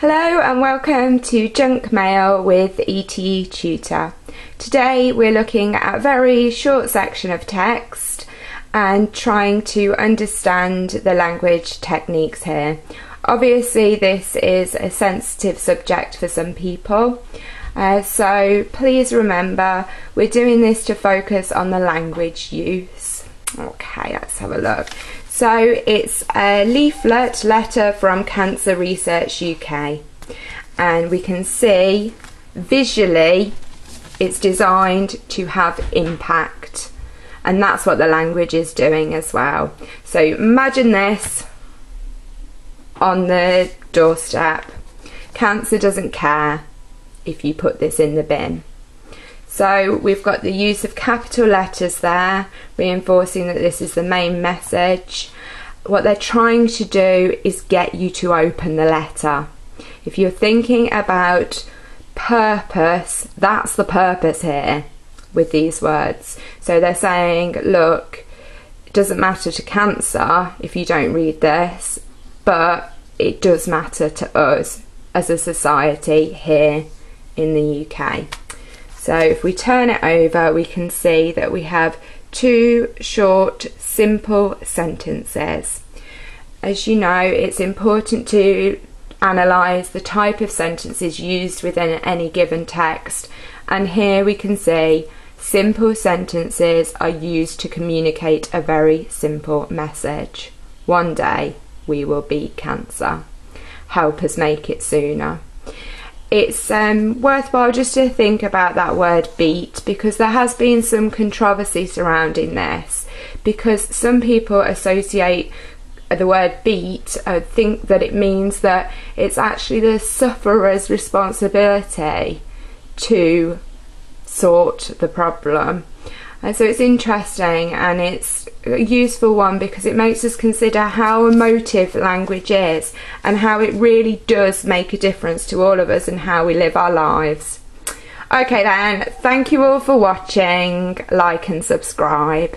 Hello and welcome to Junk Mail with ET Tutor. Today we're looking at a very short section of text and trying to understand the language techniques here. Obviously this is a sensitive subject for some people, so please remember we're doing this to focus on the language use. Okay, let's have a look. So it's a leaflet letter from Cancer Research UK, and we can see visually it's designed to have impact, and that's what the language is doing as well. So imagine this on the doorstep. Cancer doesn't care if you put this in the bin. So we've got the use of capital letters there, reinforcing that this is the main message. What they're trying to do is get you to open the letter. If you're thinking about purpose, that's the purpose here with these words. So they're saying, look, it doesn't matter to Cancer if you don't read this, but it does matter to us as a society here in the UK. So if we turn it over, we can see that we have two short, simple sentences. As you know, it's important to analyse the type of sentences used within any given text. And here we can see simple sentences are used to communicate a very simple message. One day we will beat cancer. Help us make it sooner. It's worthwhile just to think about that word beat, because there has been some controversy surrounding this, because some people associate the word beat and think that it means that it's actually the sufferer's responsibility to sort the problem. And so it's interesting, and it's a useful one because it makes us consider how emotive language is and how it really does make a difference to all of us and how we live our lives. Okay then, thank you all for watching. Like and subscribe.